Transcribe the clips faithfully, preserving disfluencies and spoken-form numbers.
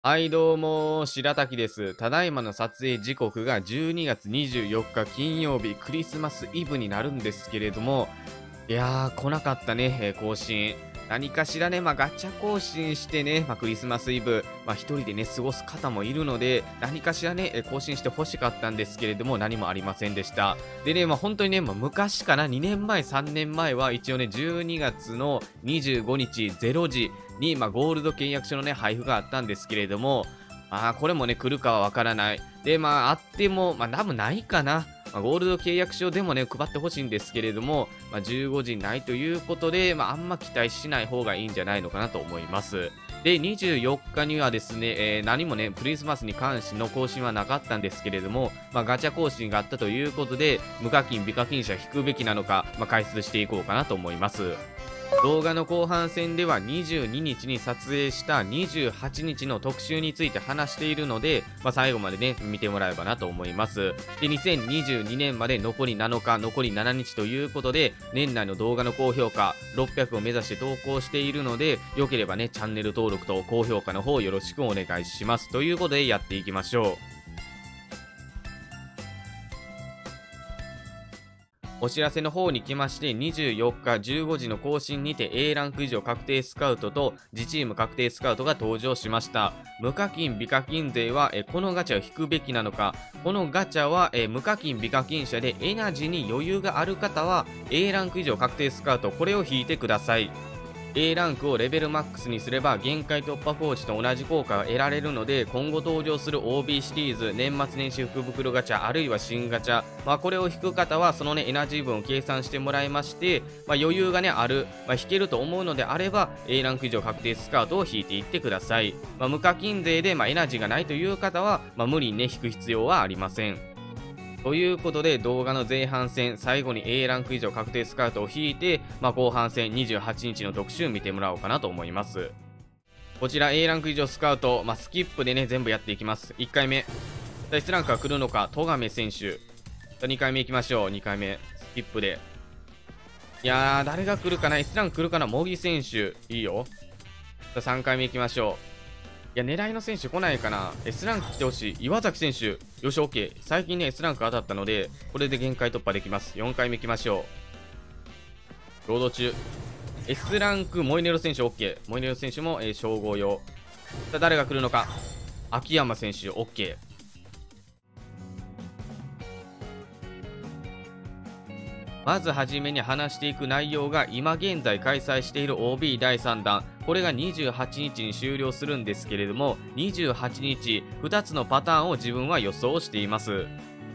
はいどうも、白滝です。ただいまの撮影時刻がじゅうにがつにじゅうよっか金曜日、クリスマスイブになるんですけれども、いやー、来なかったね、えー、更新。何かしらね、まあ、ガチャ更新してね、まあ、クリスマスイブ、まあ、一人でね、過ごす方もいるので、何かしらね、更新してほしかったんですけれども、何もありませんでした。でね、まあ、本当にね、まあ、昔かな、にねんまえ、さんねんまえは、一応ね、じゅうにがつのにじゅうごにちれいじに、まあ、ゴールド契約書のね、配布があったんですけれども、まあ、これもね、来るかはわからない。で、まあ、あっても、まあ、多分ないかな。まあ、ゴールド契約書でもね、配ってほしいんですけれども、まあ、じゅうごじにないということで、まあ、あんま期待しない方がいいんじゃないのかなと思います。で、にじゅうよっかにはですね、えー、何もね、クリスマスに関しての更新はなかったんですけれども、まあ、ガチャ更新があったということで、無課金、美課金者引くべきなのか、まあ、回数していこうかなと思います。動画の後半戦ではにじゅうににちに撮影したにじゅうはちにちの特集について話しているので、まあ、最後までね見てもらえばなと思います。でにせんにじゅうにねんまで残りなのか残りななにちということで、年内の動画の高評価ろっぴゃくを目指して投稿しているので、良ければねチャンネル登録と高評価の方よろしくお願いします。ということでやっていきましょう。お知らせの方に来まして、にじゅうよっかじゅうごじの更新にて A ランク以上確定スカウトと自チーム確定スカウトが登場しました。無課金・美課金勢はえこのガチャを引くべきなのか、このガチャはえ無課金・美課金者でエナジーに余裕がある方は A ランク以上確定スカウト、これを引いてください。A ランクをレベルマックスにすれば限界突破コーチと同じ効果が得られるので、今後登場する オービー シリーズ、年末年始福袋ガチャ、あるいは新ガチャ、まあ、これを引く方はその、ね、エナジー分を計算してもらいまして、まあ、余裕が、ね、ある、まあ、引けると思うのであれば A ランク以上確定スカウトを引いていってください。まあ、無課金勢で、まあ、エナジーがないという方は、まあ、無理に、ね、引く必要はありません。ということで動画の前半戦最後に A ランク以上確定スカウトを引いて、まあ、後半戦にじゅうはちにちの特集見てもらおうかなと思います。こちら A ランク以上スカウト、まあ、スキップでね全部やっていきます。いっかいめSランクが来るのか戸亀選手、にかいめいきましょう。にかいめスキップで、いやー誰が来るかな、 Sランク来るかな、茂木選手いいよ。さんかいめいきましょう。いや狙いの選手来ないかな、 S ランク来てほしい。岩崎選手よし OK、 最近ね S ランク当たったのでこれで限界突破できます。よんかいめいきましょう。労働中 S ランクモイネロ選手 OK、 モイネロ選手も、えー、称号用。さあ誰が来るのか、秋山選手 OK。 まずはじめに話していく内容が、今現在開催している オービー だいさんだん、これがにじゅうはちにちに終了するんですけれども、にじゅうはちにちふたつのパターンを自分は予想しています。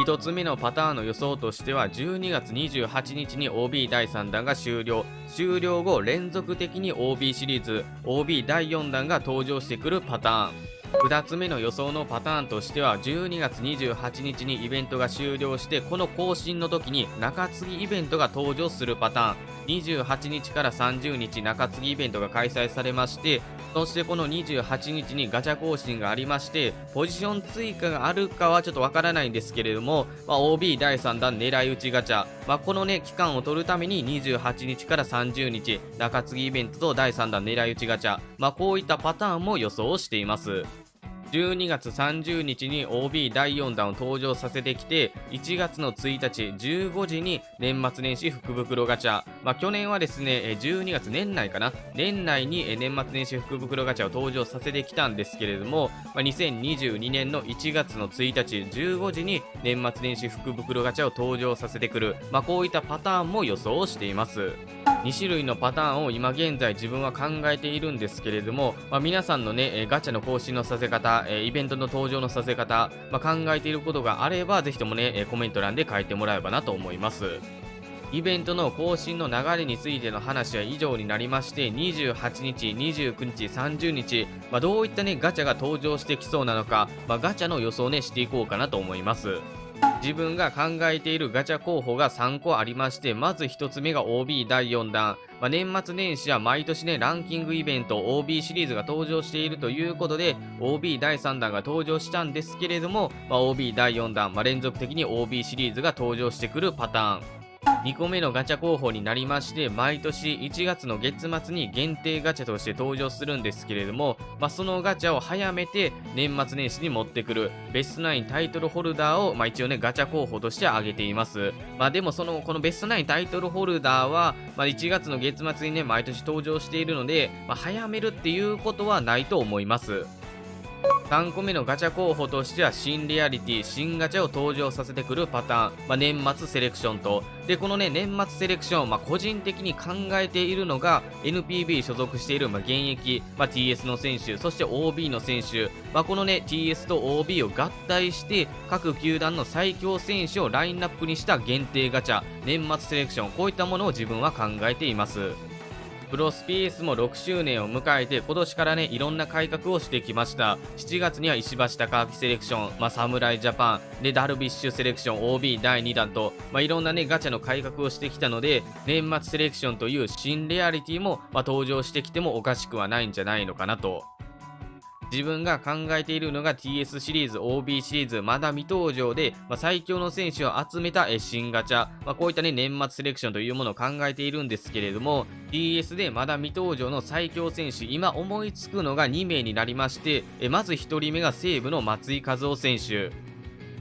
ひとつめのパターンの予想としては、じゅうにがつにじゅうはちにちに オービー だいさんだんが終了、終了後連続的に オービー シリーズ オービー だいよんだんが登場してくるパターン。ふたつめの予想のパターンとしては、じゅうにがつにじゅうはちにちにイベントが終了して、この更新の時に中継ぎイベントが登場するパターン。にじゅうはちにちからさんじゅうにち中継ぎイベントが開催されまして、そしてこのにじゅうはちにちにガチャ更新がありまして、ポジション追加があるかはちょっとわからないんですけれども、まあ、オービー だいさんだん狙い撃ちガチャ、まあ、このね期間を取るためににじゅうはちにちからさんじゅうにち中継ぎイベントとだいさんだん狙い撃ちガチャ、まあ、こういったパターンも予想しています。じゅうにがつさんじゅうにちに オービー だいよんだんを登場させてきて、いちがつのついたちじゅうごじに年末年始福袋ガチャ、まあ、去年はですねじゅうにがつ年内かな、年内に年末年始福袋ガチャを登場させてきたんですけれども、まあ、にせんにじゅうにねんのいちがつのついたちじゅうごじに年末年始福袋ガチャを登場させてくる、まあ、こういったパターンも予想しています。にしゅるいのパターンを今現在自分は考えているんですけれども、まあ、皆さんのねガチャの更新のさせ方、イベントの登場のさせ方、まあ、考えていることがあればぜひともねコメント欄で書いてもらえばなと思います。イベントの更新の流れについての話は以上になりまして、にじゅうはちにちにじゅうくにちさんじゅうにち、まあ、どういったねガチャが登場してきそうなのか、まあ、ガチャの予想をねしていこうかなと思います。自分が考えているガチャ候補がさんこありまして、まずひとつめが オービー だいよんだん、まあ、年末年始は毎年ねランキングイベント オービー シリーズが登場しているということで オービー だいさんだんが登場したんですけれども、まあ、オービー だいよんだん、まあ、連続的に オービー シリーズが登場してくるパターン。にこめのガチャ候補になりまして、毎年いちがつの月末に限定ガチャとして登場するんですけれども、まあ、そのガチャを早めて年末年始に持ってくるベストナインタイトルホルダーを、まあ、一応ねガチャ候補として挙げています。まあ、でもそのこのベストナインタイトルホルダーは、まあ、いちがつの月末にね毎年登場しているので、まあ、早めるっていうことはないと思います。さんこめのガチャ候補としては新レアリティ、新ガチャを登場させてくるパターン、まあ、年末セレクションと。で、このね、年末セレクション、まあ、個人的に考えているのが、エヌピービー 所属している、まあ、現役、まあ、ティーエス の選手、そして オービー の選手、まあ、このね、ティーエス と オービー を合体して、各球団の最強選手をラインナップにした限定ガチャ、年末セレクション、こういったものを自分は考えています。プロスピースもろくしゅうねんを迎えて、今年からねいろんな改革をしてきました。しちがつには石橋貴明セレクション、まあ、侍ジャパンでダルビッシュセレクション オービー だいにだんと、まあ、いろんなねガチャの改革をしてきたので、年末セレクションという新レアリティも、まあ、登場してきてもおかしくはないんじゃないのかなと。自分が考えているのが ティーエス シリーズ、オービー シリーズ、まだ未登場で、まあ、最強の選手を集めた新ガチャ、まあ、こういった、ね、年末セレクションというものを考えているんですけれども、ティーエス でまだ未登場の最強選手、今思いつくのがにめいになりまして、えまずひとりめが西武の松井稼頭央選手。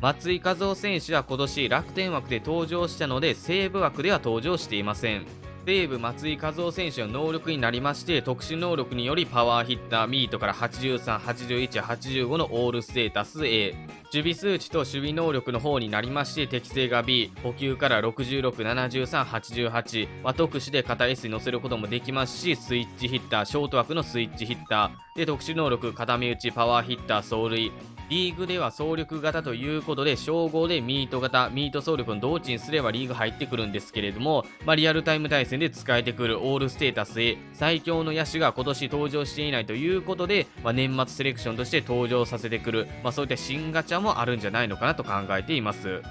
松井稼頭央選手は今年楽天枠で登場したので、西武枠では登場していません。西武松井稼頭央選手の能力になりまして、特殊能力によりパワーヒッターミートからはちじゅうさん、はちじゅういち、はちじゅうごのオールステータス エー、 守備数値と守備能力の方になりまして、適性が ビー、 補給からろくじゅうろく、ななじゅうさん、はちじゅうはち、まあ、特殊で肩 エス に乗せることもできますし、スイッチヒッター、ショート枠のスイッチヒッターで、特殊能力固め打ち、パワーヒッター、走塁、リーグでは総力型ということで、称号でミート型、ミート総力の同値にすればリーグ入ってくるんですけれども、まあ、リアルタイム対戦で使えてくるオールステータス エー、 最強の野手が今年登場していないということで、まあ、年末セレクションとして登場させてくる、まあ、そういった新ガチャもあるんじゃないのかなと考えています。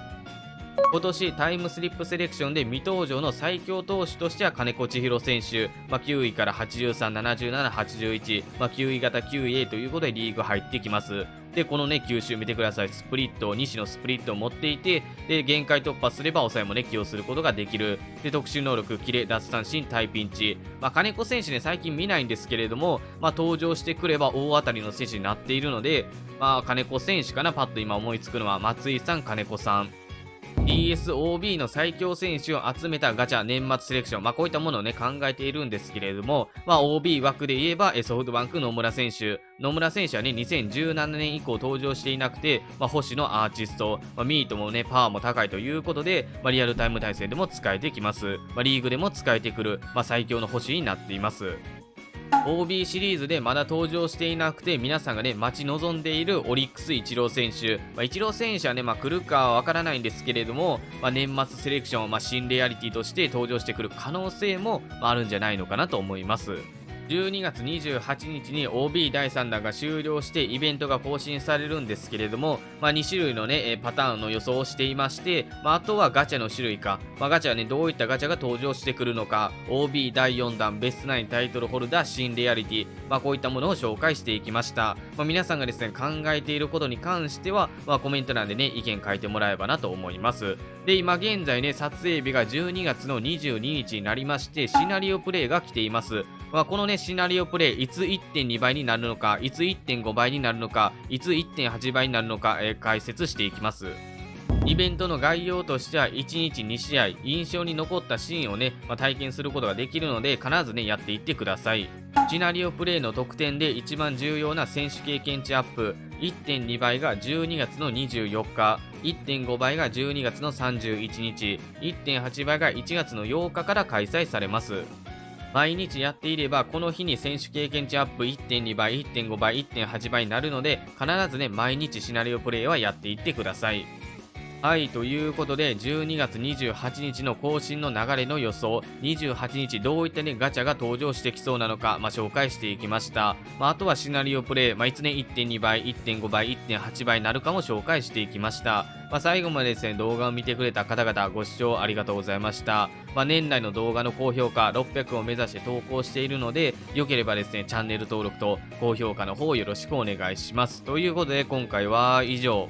今年タイムスリップセレクションで未登場の最強投手としては金子千尋選手、まあ、きゅういからはちじゅうさん、ななじゅうなな、はちじゅういち、まあ、きゅうい型 きゅういエー ということでリーグ入ってきます。で、このね、吸収見てください。スプリット、西のスプリットを持っていて、で、限界突破すれば抑えもね、起用することができる。で、特殊能力、キレ、脱三振、タイピンチ。まあ、金子選手ね、最近見ないんですけれども、まあ、登場してくれば大当たりの選手になっているので、まあ、金子選手かな、パッと今思いつくのは、松井さん、金子さん。ティーエスオービー の最強選手を集めたガチャ、年末セレクション、まあ、こういったものを、ね、考えているんですけれども、まあ、オービー 枠で言えばソフトバンク野村選手、野村選手は、ね、にせんじゅうななねん以降登場していなくて、まあ、星のアーティスト、まあ、ミートも、ね、パワーも高いということで、まあ、リアルタイム対戦でも使えてきます、まあ、リーグでも使えてくる、まあ、最強の星になっています。オービー シリーズでまだ登場していなくて、皆さんがね待ち望んでいるオリックスイチロー選手、まあ、イチロー選手はね、まあ、来るかは分からないんですけれども、まあ、年末セレクション、まあ、新レアリティとして登場してくる可能性もあるんじゃないのかなと思います。じゅうにがつにじゅうはちにちに オービー だいさんだんが終了してイベントが更新されるんですけれども、まあ、に種類の、ね、パターンの予想をしていまして、まあ、あとはガチャの種類か、まあ、ガチャは、ね、どういったガチャが登場してくるのか、 オービー だいよんだん、ベストナインタイトルホルダー、新レアリティ、まあ、こういったものを紹介していきました。まあ、皆さんがですね考えていることに関しては、まあ、コメント欄で、ね、意見書いてもらえばなと思います。で、今現在ね撮影日がじゅうにがつのにじゅうににちになりまして、シナリオプレイが来ています。まあ、このねシナリオプレイ、いつ いってんに 倍になるのか、いつ いってんご 倍になるのか、いつ いってんはち 倍になるのか、えー、解説していきます。イベントの概要としては、いちにちにしあい、印象に残ったシーンをね、まあ、体験することができるので、必ずねやっていってください。シナリオプレイの得点で一番重要な選手経験値アップ、 いってんに 倍がじゅうにがつのにじゅうよっか、 いってんご 倍がじゅうにがつのさんじゅういちにち、 いってんはち 倍がいちがつのようかから開催されます。毎日やっていればこの日に選手経験値アップ いってんに 倍、いってんご 倍、いってんはち 倍になるので、必ずね毎日シナリオプレイはやっていってください。はい、ということでじゅうにがつにじゅうはちにちの更新の流れの予想、にじゅうはちにちどういったねガチャが登場してきそうなのか、まあ、紹介していきました。まあ、あとはシナリオプレイ、まあ、いつね いってんに 倍、いってんご 倍、いってんはち 倍になるかも紹介していきました。まあ、最後までですね動画を見てくれた方々ご視聴ありがとうございました。まあ、年内の動画の高評価ろっぴゃくを目指して投稿しているので、良ければですねチャンネル登録と高評価の方よろしくお願いします。ということで今回は以上。